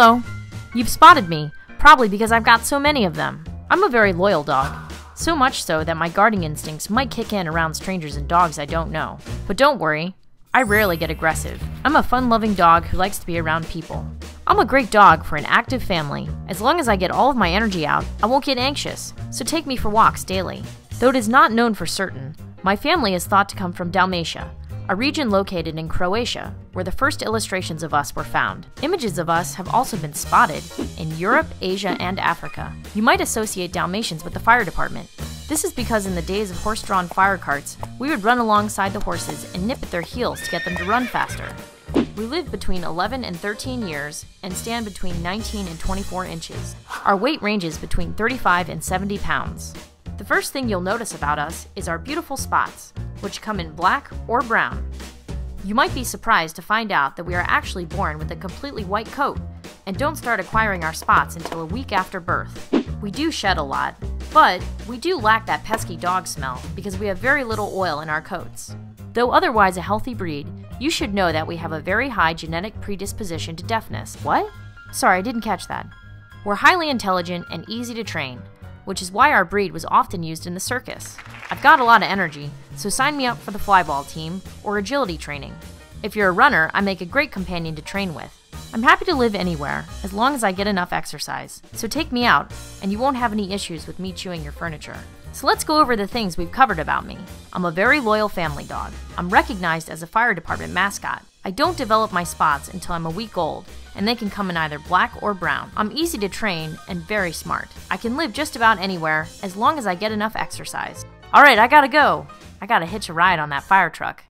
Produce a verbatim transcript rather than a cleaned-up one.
Hello. You've spotted me, probably because I've got so many of them. I'm a very loyal dog, so much so that my guarding instincts might kick in around strangers and dogs I don't know. But don't worry, I rarely get aggressive. I'm a fun-loving dog who likes to be around people. I'm a great dog for an active family. As long as I get all of my energy out, I won't get anxious, so take me for walks daily. Though it is not known for certain, my family is thought to come from Dalmatia, a region located in Croatia, where the first illustrations of us were found. Images of us have also been spotted in Europe, Asia, and Africa. You might associate Dalmatians with the fire department. This is because in the days of horse-drawn fire carts, we would run alongside the horses and nip at their heels to get them to run faster. We live between eleven and thirteen years and stand between nineteen and twenty-four inches. Our weight ranges between thirty-five and seventy pounds. The first thing you'll notice about us is our beautiful spots, which come in black or brown. You might be surprised to find out that we are actually born with a completely white coat and don't start acquiring our spots until a week after birth. We do shed a lot, but we do lack that pesky dog smell because we have very little oil in our coats. Though otherwise a healthy breed, you should know that we have a very high genetic predisposition to deafness. What? Sorry, I didn't catch that. We're highly intelligent and easy to train, which is why our breed was often used in the circus. I've got a lot of energy, so sign me up for the flyball team or agility training. If you're a runner, I make a great companion to train with. I'm happy to live anywhere, as long as I get enough exercise. So take me out, and you won't have any issues with me chewing your furniture. So let's go over the things we've covered about me. I'm a very loyal family dog. I'm recognized as a fire department mascot. I don't develop my spots until I'm a week old, and they can come in either black or brown. I'm easy to train and very smart. I can live just about anywhere as long as I get enough exercise. All right, I gotta go. I gotta hitch a ride on that fire truck.